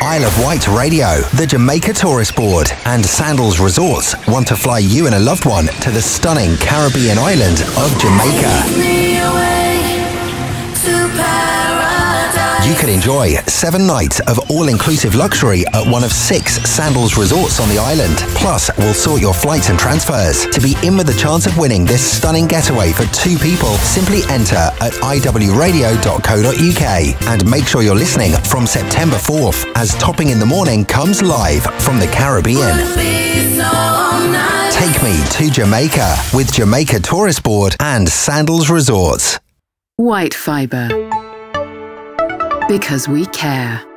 Isle of Wight Radio, the Jamaica Tourist Board and Sandals Resorts want to fly you and a loved one to the stunning Caribbean island of Jamaica. You can enjoy 7 nights of all-inclusive luxury at one of 6 Sandals Resorts on the island. Plus, we'll sort your flights and transfers. To be in with the chance of winning this stunning getaway for 2 people, simply enter at iwradio.co.uk and make sure you're listening from September 4th as Topping in the Morning comes live from the Caribbean. Take me to Jamaica with Jamaica Tourist Board and Sandals Resorts. White Fibre. Because we care.